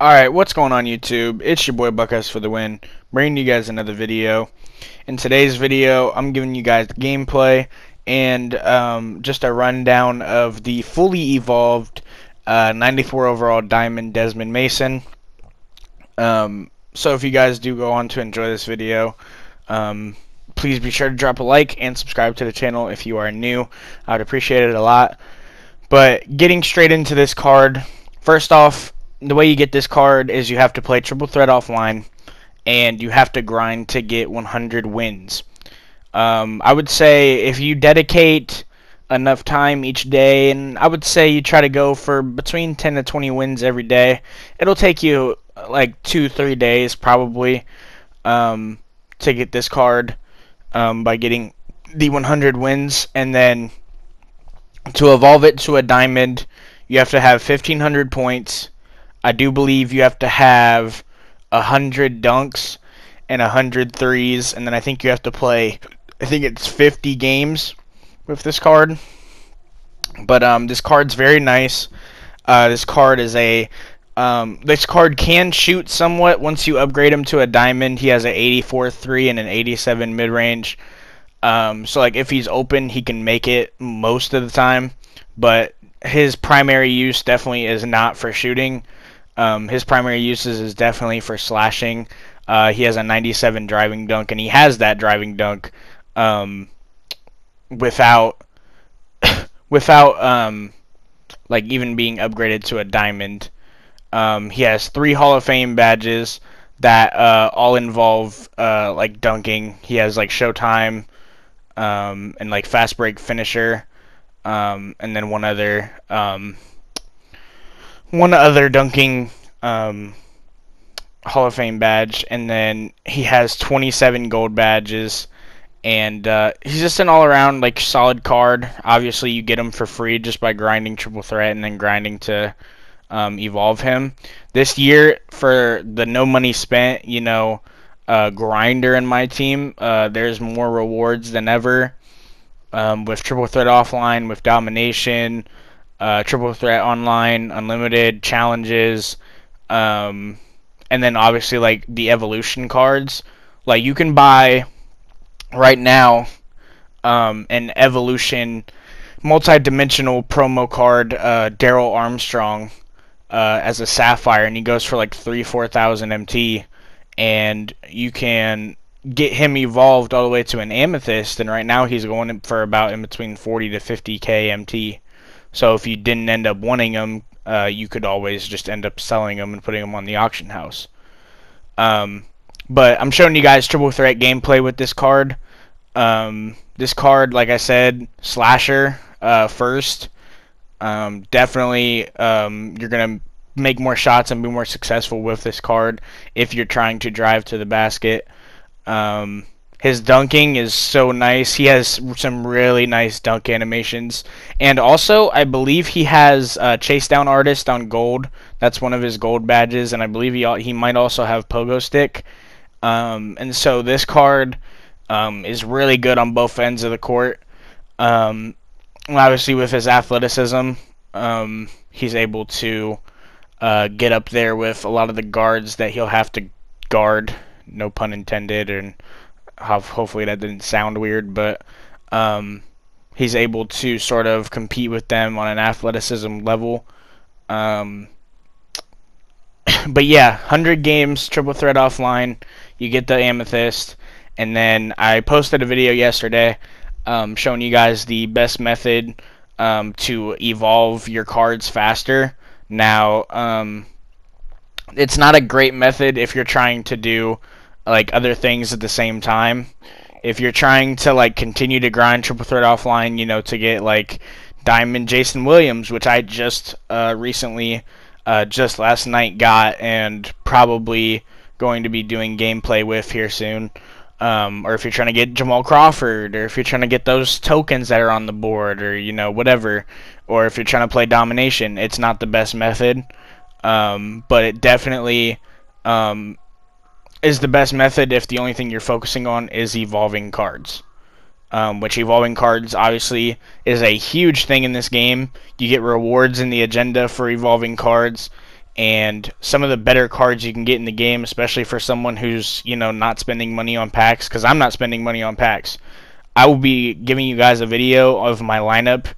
Alright, what's going on YouTube? It's your boy Buckeyes for the win, bringing you guys another video. In today's video, I'm giving you guys the gameplay and just a rundown of the fully evolved 94 overall Diamond Desmond Mason. So if you guys do go on to enjoy this video, please be sure to drop a like and subscribe to the channel if you are new. I would appreciate it a lot. But getting straight into this card, first off, the way you get this card is you have to play Triple Threat offline, and you have to grind to get 100 wins. I would say if you dedicate enough time each day, and I would say you try to go for between 10 to 20 wins every day, it'll take you like 2-3 days probably to get this card by getting the 100 wins. And then to evolve it to a diamond, you have to have 1,500 points. I do believe you have to have 100 dunks and 100 threes, and then I think you have to play, I think it's 50 games with this card. But this card's very nice. This card is a this card can shoot somewhat once you upgrade him to a diamond. He has an 84 3 and an 87 mid range. So like if he's open, he can make it most of the time, but his primary use definitely is not for shooting. His primary uses is definitely for slashing. He has a 97 driving dunk, and he has that driving dunk without like even being upgraded to a diamond. He has 3 Hall of Fame badges that all involve like dunking. He has like Showtime and like Fast Break Finisher, and then one other dunking Hall of Fame badge, and then he has 27 gold badges, and he's just an all-around like solid card. Obviously, you get him for free just by grinding Triple Threat and then grinding to evolve him. This year, for the no money spent, you know, grinder in my team, there's more rewards than ever with Triple Threat offline, with domination. Triple Threat online, unlimited challenges, and then obviously like the evolution cards. Like you can buy right now an evolution multi-dimensional promo card, Daryl Armstrong, as a sapphire, and he goes for like 3-4,000 MT, and you can get him evolved all the way to an amethyst, and right now he's going for about in between 40 to 50k MT. So if you didn't end up wanting them, you could always just end up selling them and putting them on the auction house. But I'm showing you guys Triple Threat gameplay with this card. This card, like I said, slasher first. Definitely you're going to make more shots and be more successful with this card if you're trying to drive to the basket. His dunking is so nice. He has some really nice dunk animations. And also, I believe he has Chase Down Artist on gold. That's one of his gold badges. And I believe he might also have Pogo Stick. And so this card is really good on both ends of the court. Obviously, with his athleticism, he's able to get up there with a lot of the guards that he'll have to guard. No pun intended. And hopefully that didn't sound weird, but he's able to sort of compete with them on an athleticism level. But yeah, 100 games, Triple Threat offline, you get the amethyst, and then I posted a video yesterday showing you guys the best method to evolve your cards faster. Now, it's not a great method if you're trying to do like other things at the same time. If you're trying to like continue to grind Triple Threat offline, you know, to get like Diamond Jason Williams, which I just recently just last night got, and probably going to be doing gameplay with here soon, or if you're trying to get Jamal Crawford, or if you're trying to get those tokens that are on the board, or you know, whatever, or if you're trying to play domination, it's not the best method, but it definitely is the best method if the only thing you're focusing on is evolving cards, which evolving cards obviously is a huge thing in this game. You get rewards in the agenda for evolving cards, and some of the better cards you can get in the game, especially for someone who's, you know, not spending money on packs, because I'm not spending money on packs. I will be giving you guys a video of my lineup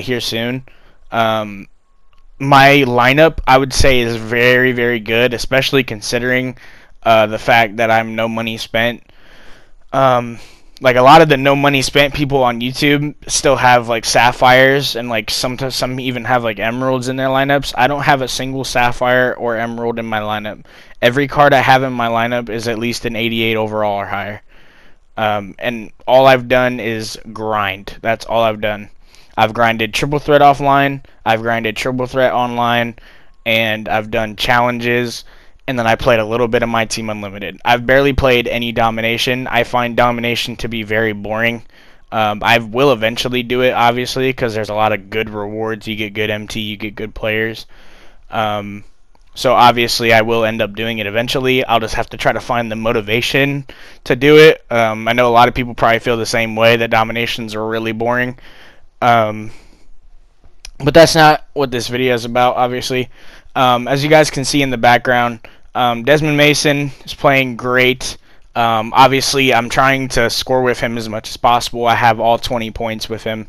here soon. My lineup, I would say, is very, very good, especially considering the fact that I'm no money spent. Like, a lot of the no money spent people on YouTube still have, like, sapphires, and, like, sometimes some even have, like, emeralds in their lineups. I don't have a single sapphire or emerald in my lineup. Every card I have in my lineup is at least an 88 overall or higher. And all I've done is grind. That's all I've done. I've grinded Triple Threat offline, I've grinded Triple Threat online, and I've done challenges. And then I played a little bit of my team unlimited. I've barely played any domination. I find domination to be very boring. I will eventually do it, obviously, because there's a lot of good rewards. You get good MT, you get good players. So obviously I will end up doing it eventually. I'll just have to try to find the motivation to do it. I know a lot of people probably feel the same way, that dominations are really boring. But that's not what this video is about, obviously. As you guys can see in the background, Desmond Mason is playing great. Obviously, I'm trying to score with him as much as possible. I have all 20 points with him.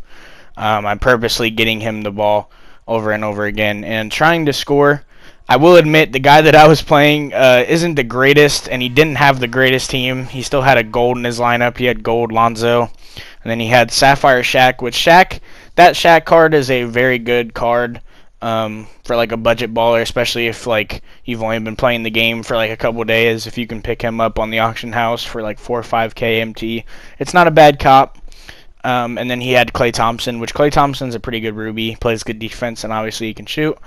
I'm purposely getting him the ball over and over again and trying to score. I will admit, the guy that I was playing isn't the greatest, and he didn't have the greatest team. He still had a gold in his lineup. He had gold Lonzo, and then he had Sapphire Shaq, which Shaq, that Shaq card is a very good card. For like a budget baller, especially if like you've only been playing the game for like a couple days, if you can pick him up on the auction house for like 4 or 5K MT, it's not a bad cop. And then he had Clay Thompson, which Clay Thompson's a pretty good Ruby. He plays good defense, and obviously he can shoot.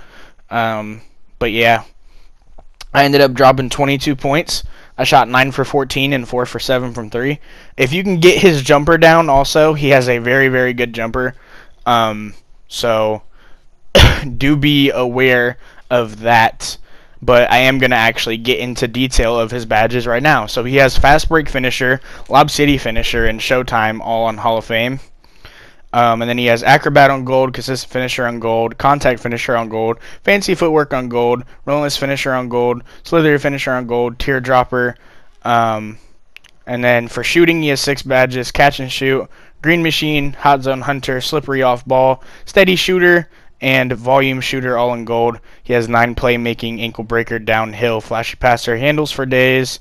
But yeah, I ended up dropping 22 points. I shot 9 for 14 and 4 for 7 from 3. If you can get his jumper down, also he has a very, very good jumper. So do be aware of that, but I am going to actually get into detail of his badges right now. So he has Fast Break Finisher, Lob City Finisher, and Showtime, all on Hall of Fame. And then he has Acrobat on Gold, Consistent Finisher on Gold, Contact Finisher on Gold, Fancy Footwork on Gold, Relentless Finisher on Gold, Slithery Finisher on Gold, Teardropper. And then for shooting, he has 6 badges: Catch and Shoot, Green Machine, Hot Zone Hunter, Slippery Off Ball, Steady Shooter, and Volume Shooter, all in gold. He has 9 Playmaking, Ankle Breaker, Downhill, Flashy Passer, Handles for Days,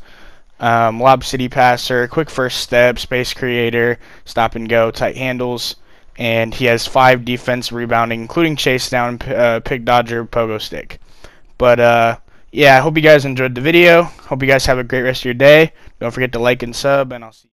Lob City Passer, Quick First Step, Space Creator, Stop and Go, Tight Handles, and he has 5 Defense, Rebounding, including Chase Down, Pick Dodger, Pogo Stick. But yeah, I hope you guys enjoyed the video. Hope you guys have a great rest of your day. Don't forget to like and sub, and I'll see you.